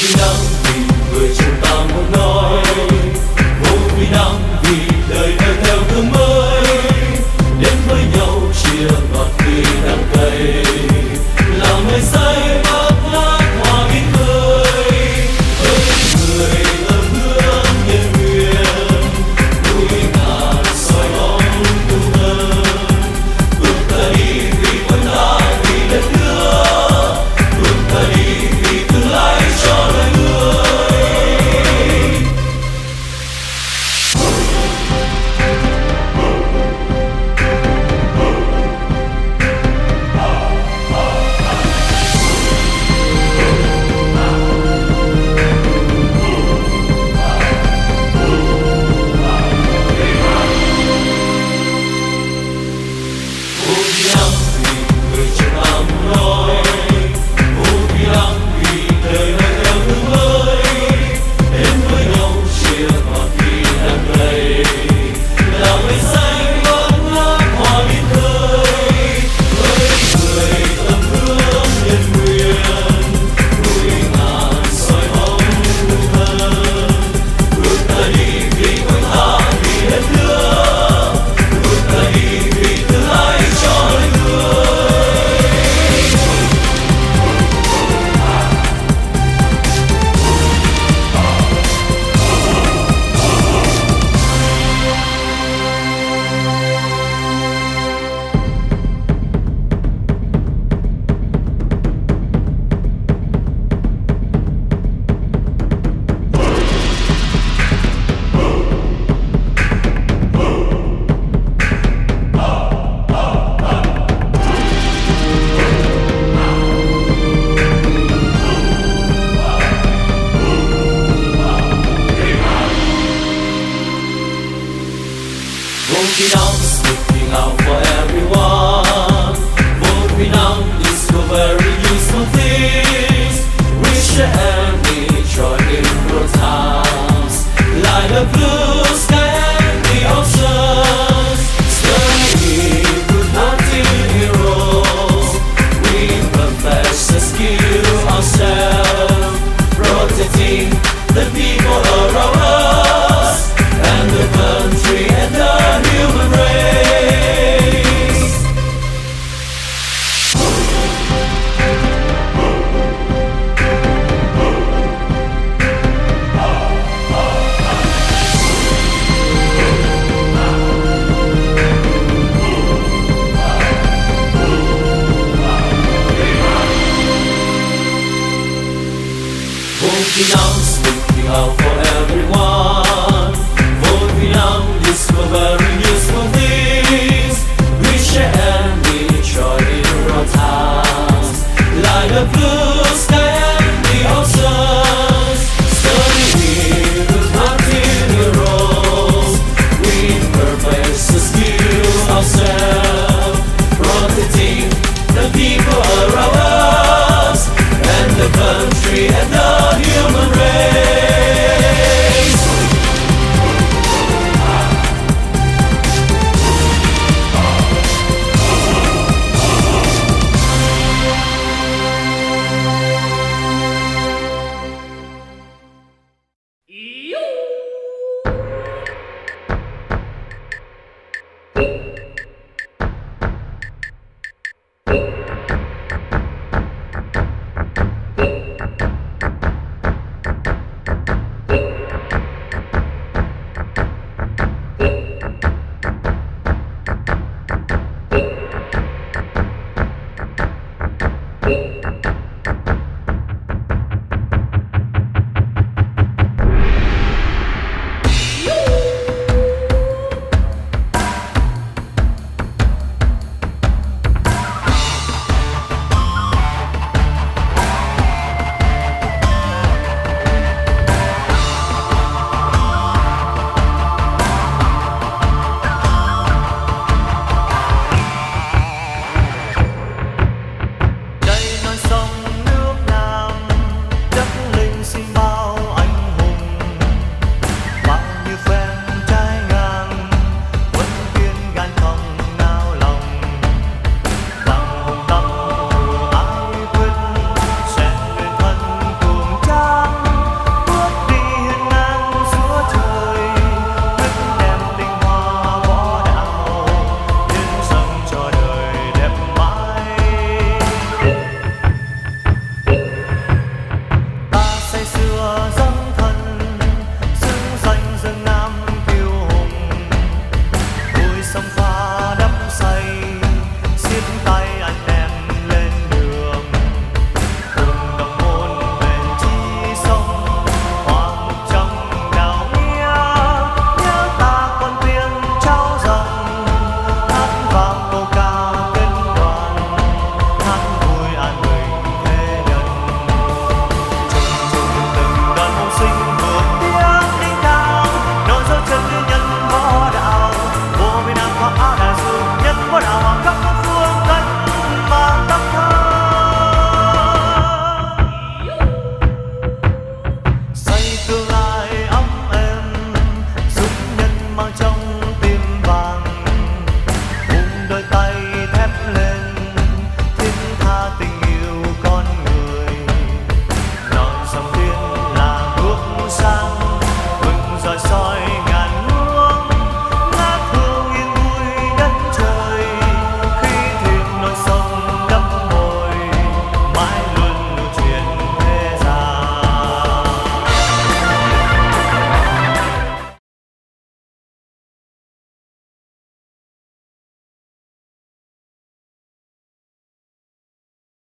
Vì năng, vì người chúng ta muốn nói. Một vì năng, vì đời nơi theo hướng mới. Đến với nhau chia ngọt khi đang cây. Là người say bác lá hoa biết cười. Với người ơn hương nhân quyền. Núi ngàn soi bóng tu thân. Bước ta đi vì quân ta, vì đất nước. Bước ta đi vì tương lai cho đời người. Ô vì năng, vì người chúng ta muốn nói. Ô vì năng, vì đời nơi theo hướng mới. Đến với nhau chia ngọt khi đang cây. Là người xanh vẫn lá hoa biết cười. Với người tầm hương nhân quyền. Núi ngàn soi bóng tu thân. Bước ta đi vì quân ta, vì đất nước. Bước ta đi vì tương lai cho đời người. Won't we now speaking out for everyone? Won't we now discover useful things? We share every joy in good times. Like the blue sky and the oceans. Slowly with hunting heroes. We profess the skill ourselves. Protecting the people around us. And the country and the human race. Won't we now speak out for everyone? Won't we now discover useful things? We share and enjoy our times. Like the blue sky and the oceans. Studying with hunting heroes. We perfect the skill ourselves. Protecting the people around us. And the country and the human race.